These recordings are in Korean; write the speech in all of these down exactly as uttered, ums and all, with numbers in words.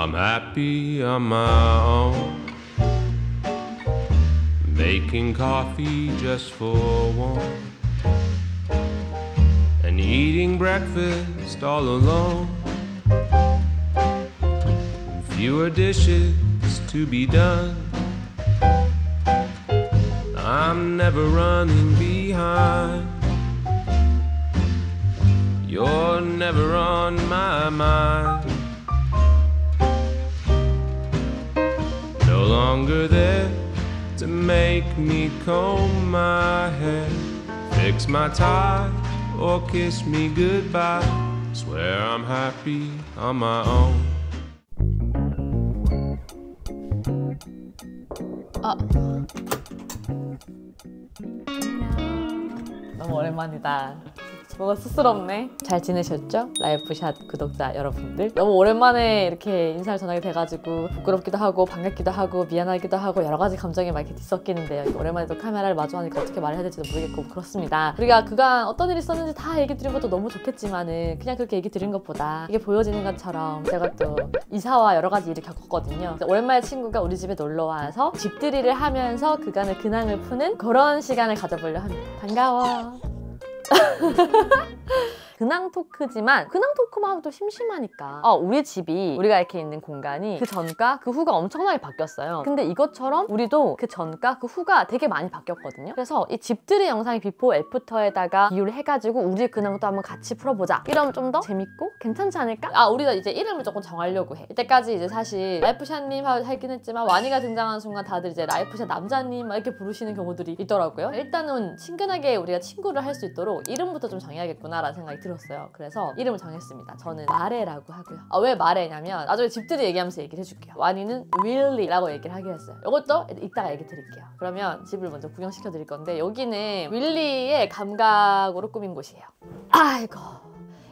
I'm happy on my own, making coffee just for one, and eating breakfast all alone, and fewer dishes to be done. I'm never running behind, you're never on my mind. No longer there to make me comb my hair, fix my tie, or kiss me goodbye. Swear I'm happy on my own. 아, 너무 오랜만이다. 뭔가 쑥스럽네. 잘 지내셨죠? 라이프샷 구독자 여러분들, 너무 오랜만에 이렇게 인사를 전하게 돼가지고 부끄럽기도 하고 반갑기도 하고 미안하기도 하고 여러 가지 감정이 막 이렇게 뒤섞이는데요. 오랜만에 또 카메라를 마주하니까 어떻게 말해야 될지도 모르겠고 그렇습니다. 우리가 그간 어떤 일이 있었는지 다 얘기 드린 것도 너무 좋겠지만은 그냥 그렇게 얘기 드린 것보다 이게 보여지는 것처럼 제가 또 이사와 여러 가지 일을 겪었거든요. 오랜만에 친구가 우리 집에 놀러와서 집들이를 하면서 그간의 근황을 푸는 그런 시간을 가져보려 합니다. 반가워. 근황 토크지만 근황 토크만 하면 또 심심하니까 어, 우리 집이 우리가 이렇게 있는 공간이 그 전과 그 후가 엄청나게 바뀌었어요. 근데 이것처럼 우리도 그 전과 그 후가 되게 많이 바뀌었거든요. 그래서 이 집들이 영상이 비포 애프터에다가 비유를 해가지고 우리의 근황도 한번 같이 풀어보자. 이러면 좀 더 재밌고 괜찮지 않을까? 아, 우리가 이제 이름을 조금 정하려고 해. 이때까지 이제 사실 라이프샷님 하긴 했지만 와니가 등장하는 순간 다들 이제 라이프샷 남자님 막 이렇게 부르시는 경우들이 있더라고요. 일단은 친근하게 우리가 친구를 할 수 있도록 이름부터 좀 정해야겠구나 라는 생각이 들었어요. 그래서 이름을 정했습니다. 저는 마레라고 하고요. 아, 왜 마레냐면 나중에 집들이 얘기하면서 얘기를 해줄게요. 와니는 윌리라고 얘기를 하기로 했어요. 이것도 이따가 얘기 드릴게요. 그러면 집을 먼저 구경시켜 드릴 건데 여기는 윌리의 감각으로 꾸민 곳이에요. 아이고,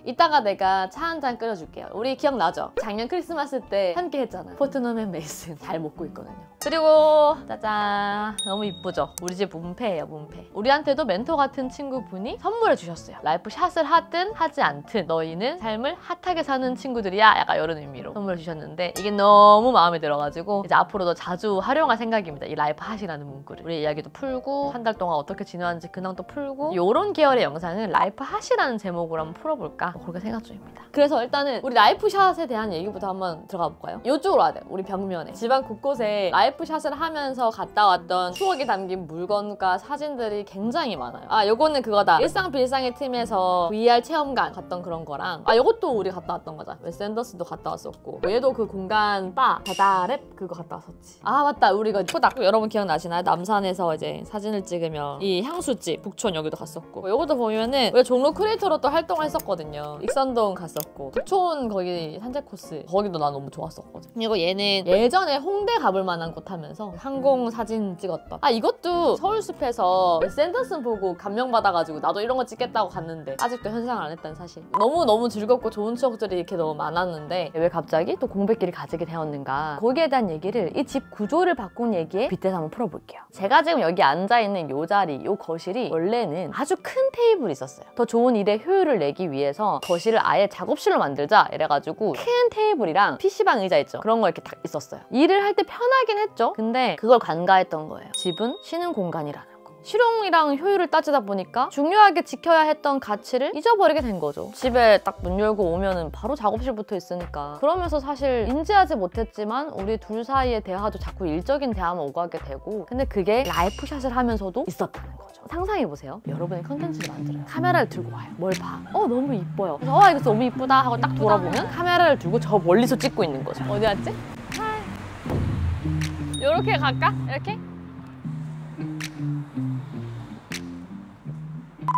이따가 내가 차 한 잔 끓여줄게요. 우리 기억나죠? 작년 크리스마스 때 함께 했잖아요. 포트넘 앤 메이슨 잘 먹고 있거든요. 그리고 짜잔, 너무 이쁘죠? 우리 집 문패예요. 문패. 우리한테도 멘토 같은 친구분이 선물해 주셨어요. 라이프 샷을 하든 하지 않든 너희는 삶을 핫하게 사는 친구들이야, 약간 이런 의미로 선물해 주셨는데 이게 너무 마음에 들어가지고 이제 앞으로도 자주 활용할 생각입니다. 이 라이프 핫이라는 문구를. 우리 이야기도 풀고 한 달 동안 어떻게 지내왔는지 근황도 풀고 이런 계열의 영상은 라이프 핫이라는 제목으로 한번 풀어볼까 뭐 그렇게 생각 중입니다. 그래서 일단은 우리 라이프 샷에 대한 얘기부터 한번 들어가 볼까요? 이쪽으로 와야 돼요. 우리 벽면에 집안 곳곳에 라이프 샷을 하면서 갔다 왔던 추억이 담긴 물건과 사진들이 굉장히 많아요. 아, 요거는 그거다. 일상빌상의 팀에서 브이알 체험관 갔던 그런 거랑 아, 요것도 우리 갔다 왔던 거잖아. 웨스 앤더슨도 갔다 왔었고 얘도 그 공간 바 다다랩 그거 갔다 왔었지. 아, 맞다. 우리가 코닥 여러분 기억나시나요? 남산에서 이제 사진을 찍으면 이 향수집 북촌 여기도 갔었고 요것도 보면은 왜 종로 크리에이터로 또 활동했었거든요. 익선동 갔었고 북촌 거기 산책 코스 거기도 난 너무 좋았었거든. 그리고 얘는 예전에 홍대 가볼 만한 곳 하면서 항공 사진 찍었던. 아, 이것도 서울숲에서 웨스 앤더슨 보고 감명받아가지고 나도 이런 거 찍겠다고 갔는데 아직도 현상을 안 했다는 사실. 너무너무 즐겁고 좋은 추억들이 이렇게 너무 많았는데 왜 갑자기 또 공백기를 가지게 되었는가, 거기에 대한 얘기를 이 집 구조를 바꾼 얘기에 빗대서 한번 풀어볼게요. 제가 지금 여기 앉아있는 이 자리, 이 거실이 원래는 아주 큰 테이블이 있었어요. 더 좋은 일의 효율을 내기 위해서 거실을 아예 작업실로 만들자 이래가지고 큰 테이블이랑 피씨방 의자 있죠, 그런 거 이렇게 딱 있었어요. 일을 할 때 편하긴 했죠. 근데 그걸 간과했던 거예요. 집은 쉬는 공간이라는. 실용이랑 효율을 따지다 보니까 중요하게 지켜야 했던 가치를 잊어버리게 된 거죠. 집에 딱 문 열고 오면은 바로 작업실부터 있으니까. 그러면서 사실 인지하지 못했지만 우리 둘 사이의 대화도 자꾸 일적인 대화만 오가게 되고 근데 그게 라이프샷을 하면서도 있었다는 거죠. 상상해보세요. 여러분이 컨텐츠를 만들어요. 카메라를 들고 와요. 뭘 봐. 어, 너무 이뻐요. 그래서 어, 이거 너무 이쁘다 하고 딱 돌아보면 카메라를 들고 저 멀리서 찍고 있는 거죠. 어디 갔지? 요렇게 갈까? 이렇게?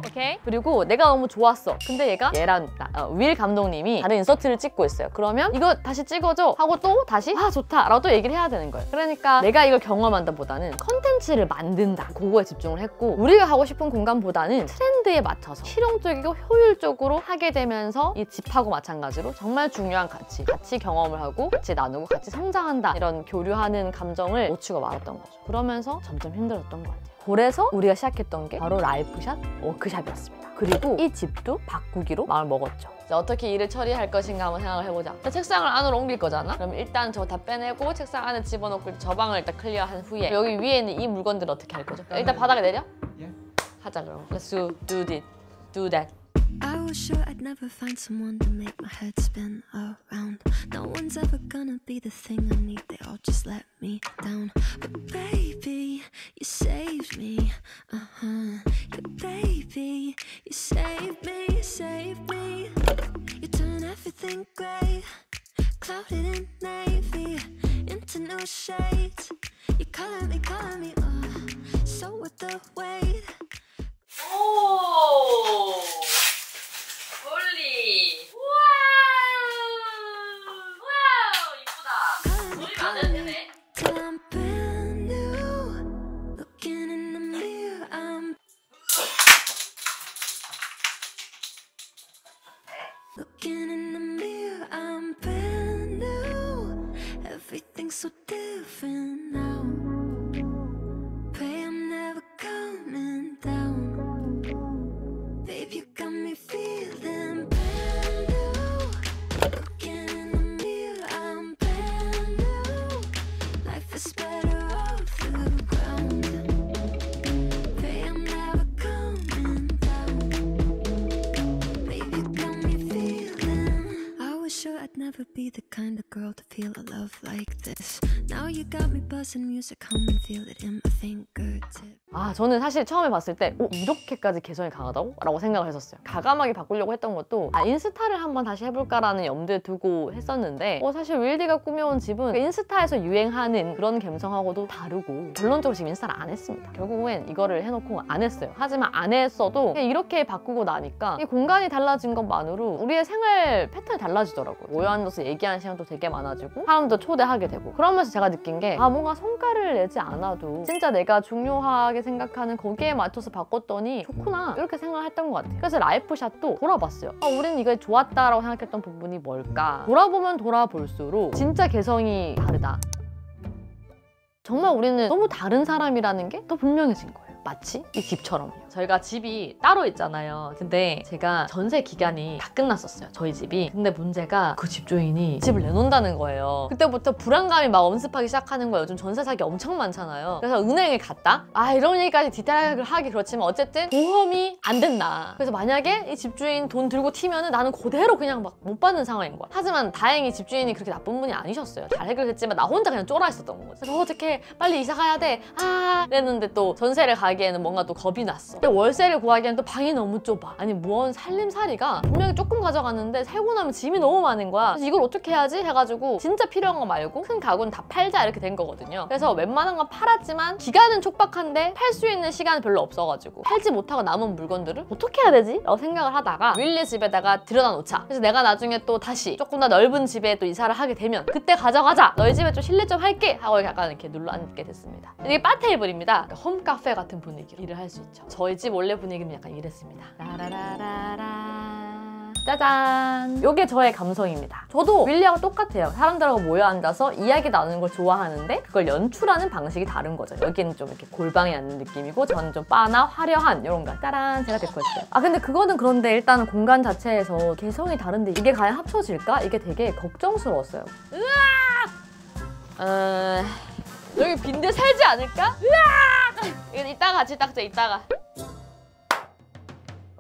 오케이. 그리고 내가 너무 좋았어. 근데 얘가 얘랑 어, 윌 감독님이 다른 인서트를 찍고 있어요. 그러면 이거 다시 찍어줘 하고 또 다시 아, 좋다 라고 또 얘기를 해야 되는 거예요. 그러니까 내가 이걸 경험한다 보다는 컨텐츠를 만든다, 그거에 집중을 했고 우리가 하고 싶은 공간보다는 트렌드에 맞춰서 실용적이고 효율적으로 하게 되면서 이 집하고 마찬가지로 정말 중요한 가치, 같이 경험을 하고 같이 나누고 같이 성장한다 이런 교류하는 감정을 놓치고 말았던 거죠. 그러면서 점점 힘들었던 것 같아요. 그래서 우리가 시작했던 게 바로 라이프샷 워크샵이었습니다. 그리고 이 집도 바꾸기로 마음을 먹었죠. 어떻게 일을 처리할 것인가 한번 생각을 해보자. 책상을 안으로 옮길 거잖아? 그럼 일단 저거 다 빼내고 책상 안에 집어넣고 저 방을 일단 클리어한 후에 여기 위에 있는 이 물건들을 어떻게 할 거죠? 일단 바닥에 내려? 하자 그럼. Let's do, do this, do that. I was sure I'd never find someone to make my head spin around. No one's ever gonna be the thing I need. They all just let me down. But baby, you saved me. Uh-huh. Yeah, baby, you saved me, you saved me. You turn everything gray, clouded in navy, into new shades. You color me, color me, oh, so with the weight. Oh! 홀리! 와우! 와우! 이쁘다! 조립 안 해도 되네? 아, 저는 사실 처음에 봤을 때 오, 이렇게까지 개성이 강하다고? 라고 생각을 했었어요. 과감하게 바꾸려고 했던 것도 아, 인스타를 한번 다시 해볼까라는 염두에 두고 했었는데 어, 사실 윌디가 꾸며온 집은 인스타에서 유행하는 그런 감성하고도 다르고 결론적으로 지금 인스타를 안 했습니다. 결국엔 이거를 해놓고 안 했어요. 하지만 안 했어도 이렇게 바꾸고 나니까 이 공간이 달라진 것만으로 우리의 생활 패턴이 달라지더라고요. 웨스 앤더슨 얘기하는 시간도 되게 많아지고 사람도 초대하게 되고 그러면서 제가 느낀 게 아, 뭔가 성과를 내지 않아도 진짜 내가 중요하게 생각하는 거기에 맞춰서 바꿨더니 좋구나 이렇게 생각했던 것 같아요. 그래서 라이프샷도 돌아봤어요. 아, 우리는 이거 좋았다라고 생각했던 부분이 뭘까? 돌아보면 돌아볼수록 진짜 개성이 다르다. 정말 우리는 너무 다른 사람이라는 게 더 분명해진 거예요. 마치 이 집처럼요. 저희가 집이 따로 있잖아요. 근데 제가 전세 기간이 다 끝났었어요. 저희 집이. 근데 문제가 그 집주인이 집을 내놓는다는 거예요. 그때부터 불안감이 막 엄습하기 시작하는 거예요. 요즘 전세 사기 엄청 많잖아요. 그래서 은행에 갔다? 아, 이런 얘기까지 디테일하게 하기 그렇지만 어쨌든 보험이 안 된다. 그래서 만약에 이 집주인 돈 들고 튀면은 나는 그대로 그냥 막 못 받는 상황인 거야. 하지만 다행히 집주인이 그렇게 나쁜 분이 아니셨어요. 잘 해결했지만 나 혼자 그냥 쫄아 있었던 거지. 그래서 어떡해, 빨리 이사 가야 돼. 아, 그랬는데 또 전세를 가 하기에는 뭔가 또 겁이 났어. 근데 월세를 구하기에는 또 방이 너무 좁아. 아니, 무언 살림살이가 분명히 조금 가져갔는데 살고 나면 짐이 너무 많은 거야. 그래서 이걸 어떻게 해야지 해가지고 진짜 필요한 거 말고 큰 가구는 다 팔자 이렇게 된 거거든요. 그래서 웬만한 건 팔았지만 기간은 촉박한데 팔 수 있는 시간이 별로 없어가지고 팔지 못하고 남은 물건들을 어떻게 해야 되지? 라고 생각을 하다가 윌리 집에다가 들여다 놓자. 그래서 내가 나중에 또 다시 조금 더 넓은 집에 또 이사를 하게 되면 그때 가져가자. 너희 집에 좀 실례 좀 할게 하고 약간 이렇게 눌러 앉게 됐습니다. 이게 바 테이블입니다. 그러니까 홈카페 같은 분위기로 일을 할 수 있죠. 저희 집 원래 분위기는 약간 이랬습니다. 라라라라라 짜잔! 요게 저의 감성입니다. 저도 윌리하고 똑같아요. 사람들하고 모여 앉아서 이야기 나누는 걸 좋아하는데 그걸 연출하는 방식이 다른 거죠. 여기는 좀 이렇게 골방에 앉는 느낌이고 저는 좀 빠나 화려한 이런 거. 짜란! 제가 데리고 있어요. 아, 근데 그거는 그런데 일단 공간 자체에서 개성이 다른데 이게 과연 합쳐질까? 이게 되게 걱정스러웠어요. 으아! 어... 여기 빈데 살지 않을까? 으아! 이건 이따가 같이 닦자, 이따가.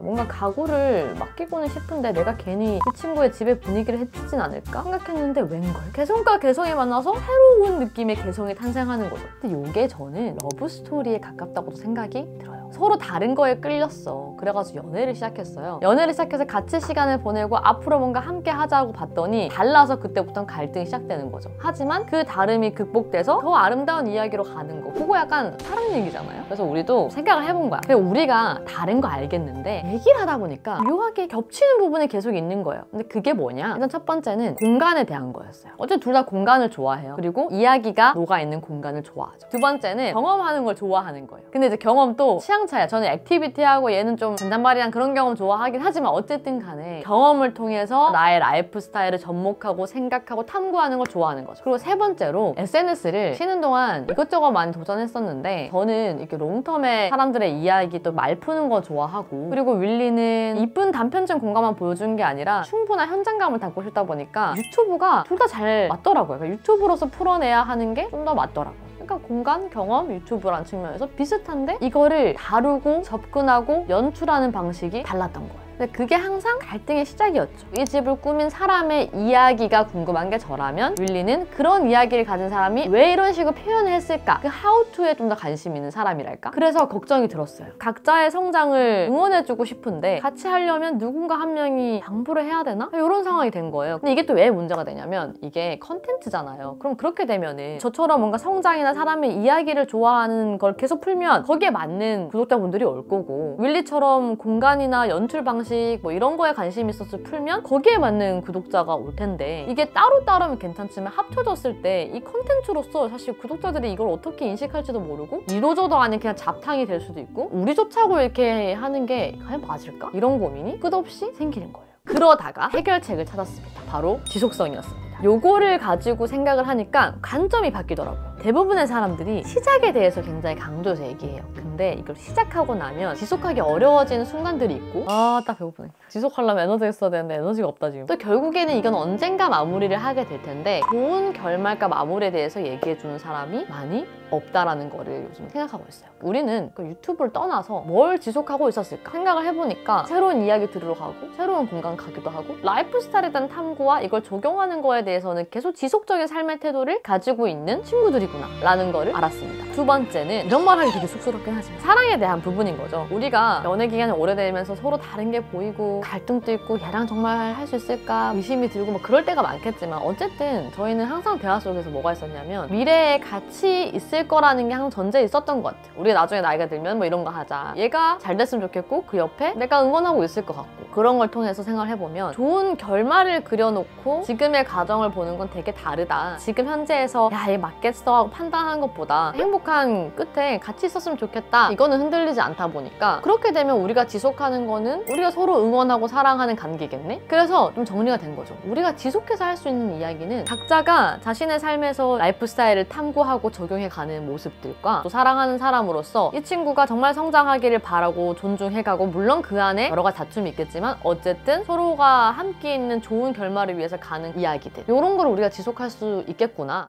뭔가 가구를 맡기고는 싶은데 내가 괜히 이 친구의 집의 분위기를 해치진 않을까 생각했는데 웬걸 개성과 개성이 만나서 새로운 느낌의 개성이 탄생하는 거죠. 근데 이게 저는 러브스토리에 가깝다고도 생각이 들어요. 서로 다른 거에 끌렸어. 그래가지고 연애를 시작했어요. 연애를 시작해서 같이 시간을 보내고 앞으로 뭔가 함께 하자고 봤더니 달라서 그때부터 갈등이 시작되는 거죠. 하지만 그 다름이 극복돼서 더 아름다운 이야기로 가는 거. 그거 약간 사랑 얘기잖아요. 그래서 우리도 생각을 해본 거야. 그래서 우리가 다른 거 알겠는데 얘기를 하다 보니까 묘하게 겹치는 부분이 계속 있는 거예요. 근데 그게 뭐냐? 일단 첫 번째는 공간에 대한 거였어요. 어쨌든 둘 다 공간을 좋아해요. 그리고 이야기가 녹아있는 공간을 좋아하죠. 두 번째는 경험하는 걸 좋아하는 거예요. 근데 이제 경험도 취향 취향 차이야. 저는 액티비티하고 얘는 좀 잔잔바리한 그런 경험 좋아하긴 하지만 어쨌든 간에 경험을 통해서 나의 라이프 스타일을 접목하고 생각하고 탐구하는 걸 좋아하는 거죠. 그리고 세 번째로 에스엔에스를 쉬는 동안 이것저것 많이 도전했었는데 저는 이렇게 롱텀의 사람들의 이야기 또 말 푸는 거 좋아하고, 그리고 윌리는 이쁜 단편적 공간만 보여준 게 아니라 충분한 현장감을 담고 싶다 보니까 유튜브가 둘 다 잘 맞더라고요. 그러니까 유튜브로서 풀어내야 하는 게 좀 더 맞더라고요. 그러니까 공간, 경험, 유튜브라는 측면에서 비슷한데 이거를 다루고 접근하고 연출하는 방식이 달랐던 거예요. 근데 그게 항상 갈등의 시작이었죠. 이 집을 꾸민 사람의 이야기가 궁금한 게 저라면 윌리는 그런 이야기를 가진 사람이 왜 이런 식으로 표현을 했을까? 그 하우투에 좀 더 관심 있는 사람이랄까? 그래서 걱정이 들었어요. 각자의 성장을 응원해주고 싶은데 같이 하려면 누군가 한 명이 양보를 해야 되나? 이런 상황이 된 거예요. 근데 이게 또 왜 문제가 되냐면 이게 컨텐츠잖아요. 그럼 그렇게 되면은 저처럼 뭔가 성장이나 사람의 이야기를 좋아하는 걸 계속 풀면 거기에 맞는 구독자분들이 올 거고, 윌리처럼 공간이나 연출 방식 뭐 이런 거에 관심이 있어서 풀면 거기에 맞는 구독자가 올 텐데, 이게 따로따로면 괜찮지만 합쳐졌을 때 이 컨텐츠로서 사실 구독자들이 이걸 어떻게 인식할지도 모르고 이도저도 아닌 그냥 잡탕이 될 수도 있고, 우리 좋자고 이렇게 하는 게 과연 맞을까? 이런 고민이 끝없이 생기는 거예요. 그러다가 해결책을 찾았습니다. 바로 지속성이었습니다. 요거를 가지고 생각을 하니까 관점이 바뀌더라고요. 대부분의 사람들이 시작에 대해서 굉장히 강조해서 얘기해요. 근데 이걸 시작하고 나면 지속하기 어려워지는 순간들이 있고, 아, 딱 배고프네. 지속하려면 에너지가 있어야 되는데 에너지가 없다 지금. 또 결국에는 이건 언젠가 마무리를 하게 될 텐데 좋은 결말과 마무리에 대해서 얘기해주는 사람이 많이 없다라는 거를 요즘 생각하고 있어요. 우리는 그 유튜브를 떠나서 뭘 지속하고 있었을까 생각을 해보니까 새로운 이야기 들으러 가고 새로운 공간 가기도 하고, 라이프 스타일에 대한 탐구와 이걸 적용하는 거에 대해서는 계속 지속적인 삶의 태도를 가지고 있는 친구들이구나 라는 거를 알았습니다. 두 번째는 이런 말하기 되게 쑥스럽긴 하지만 사랑에 대한 부분인 거죠. 우리가 연애 기간이 오래되면서 서로 다른 게 보이고 갈등도 있고 얘랑 정말 할 수 있을까 의심이 들고 막 그럴 때가 많겠지만, 어쨌든 저희는 항상 대화 속에서 뭐가 있었냐면 미래에 같이 있을 거라는 게 항상 전제에 있었던 것 같아요. 우리가 나중에 나이가 들면 뭐 이런 거 하자, 얘가 잘 됐으면 좋겠고 그 옆에 내가 응원하고 있을 것 같고, 그런 걸 통해서 생각을 해보면 좋은 결말을 그려놓고 지금의 가정을 보는 건 되게 다르다. 지금 현재에서 야, 얘 맞겠어 하고 판단하는 것보다 행복한 끝에 같이 있었으면 좋겠다, 이거는 흔들리지 않다 보니까 그렇게 되면 우리가 지속하는 거는 우리가 서로 응원하고 사랑하는 관계겠네? 그래서 좀 정리가 된 거죠. 우리가 지속해서 할 수 있는 이야기는 각자가 자신의 삶에서 라이프 스타일을 탐구하고 적용해 가는 모습들과 또 사랑하는 사람으로서 이 친구가 정말 성장하기를 바라고 존중해가고, 물론 그 안에 여러 가지 다툼이 있겠지만 어쨌든 서로가 함께 있는 좋은 결말을 위해서 가는 이야기들, 이런 걸 우리가 지속할 수 있겠구나.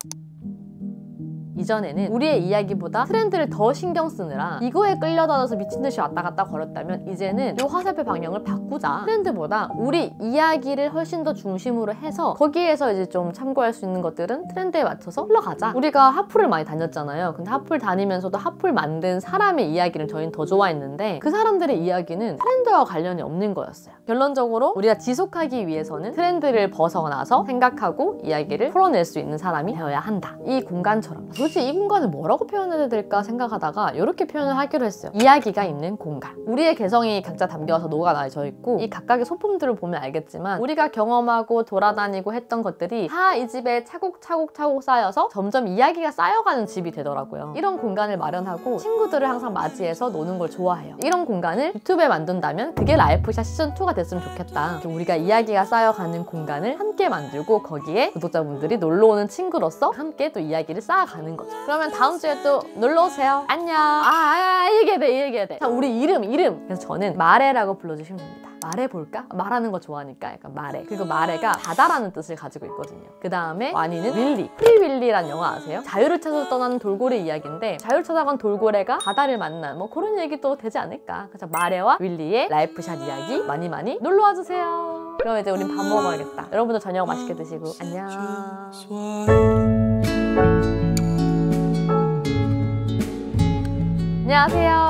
이전에는 우리의 이야기보다 트렌드를 더 신경 쓰느라 이거에 끌려다녀서 미친 듯이 왔다 갔다 걸었다면 이제는 이 화살표 방향을 바꾸자. 트렌드보다 우리 이야기를 훨씬 더 중심으로 해서 거기에서 이제 좀 참고할 수 있는 것들은 트렌드에 맞춰서 흘러가자. 우리가 핫플을 많이 다녔잖아요. 근데 핫플 다니면서도 핫플 만든 사람의 이야기를 저희는 더 좋아했는데 그 사람들의 이야기는 트렌드와 관련이 없는 거였어요. 결론적으로 우리가 지속하기 위해서는 트렌드를 벗어나서 생각하고 이야기를 풀어낼 수 있는 사람이 되어야 한다. 이 공간처럼. 도대체 이 공간을 뭐라고 표현해야 될까 생각하다가 이렇게 표현을 하기로 했어요. 이야기가 있는 공간. 우리의 개성이 각자 담겨서 녹아나져 있고, 이 각각의 소품들을 보면 알겠지만 우리가 경험하고 돌아다니고 했던 것들이 다 이 집에 차곡차곡차곡 쌓여서 점점 이야기가 쌓여가는 집이 되더라고요. 이런 공간을 마련하고 친구들을 항상 맞이해서 노는 걸 좋아해요. 이런 공간을 유튜브에 만든다면 그게 라이프샷 시즌 투가 됐으면 좋겠다. 우리가 이야기가 쌓여가는 공간을 함께 만들고 거기에 구독자분들이 놀러오는 친구로서 함께 또 이야기를 쌓아가는 거죠. 그러면 다음 주에 또 놀러오세요. 안녕. 아, 아 얘기해야 돼, 얘기해야 돼. 자, 우리 이름, 이름. 그래서 저는 말해라고 불러주시면 됩니다. 말해볼까? 말하는 거 좋아하니까 약간 말해. 그리고 말해가 바다라는 뜻을 가지고 있거든요. 그 다음에 와니는 윌리. 프리 윌리란 영화 아세요? 자유를 찾아서 떠나는 돌고래 이야기인데 자유를 찾아간 돌고래가 바다를 만난 뭐 그런 얘기도 되지 않을까. 그래서 말해와 윌리의 라이프샷 이야기 많이 많이 놀러와주세요. 그럼 이제 우린 밥 먹어야겠다. 여러분도 저녁 맛있게 드시고 안녕. 안녕하세요.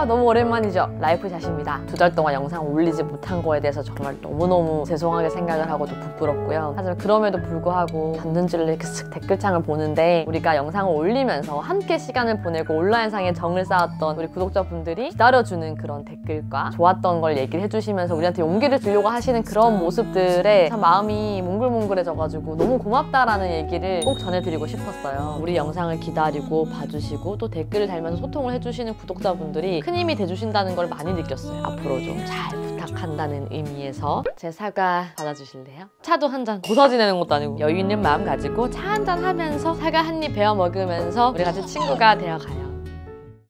너무 오랜만이죠? 라이프샷입니다. 두 달 동안 영상 올리지 못한 거에 대해서 정말 너무너무 죄송하게 생각을 하고 또 부끄럽고요. 하지만 그럼에도 불구하고 갔는지를 이렇게 쓱 댓글창을 보는데 우리가 영상을 올리면서 함께 시간을 보내고 온라인상에 정을 쌓았던 우리 구독자분들이 기다려주는 그런 댓글과 좋았던 걸 얘기를 해주시면서 우리한테 용기를 주려고 하시는 그런 모습들에 참 마음이 몽글몽글해져가지고 너무 고맙다라는 얘기를 꼭 전해드리고 싶었어요. 우리 영상을 기다리고 봐주시고 또 댓글을 달면서 소통을 해주시는 구독자 구독자분들이 큰 힘이 돼주신다는 걸 많이 느꼈어요. 앞으로 좀 잘 부탁한다는 의미에서 제 사과 받아주실래요? 차도 한 잔 고사 지내는 것도 아니고 여유 있는 마음 가지고 차 한 잔 하면서 사과 한 입 베어 먹으면서 우리 같이 친구가 되어가요.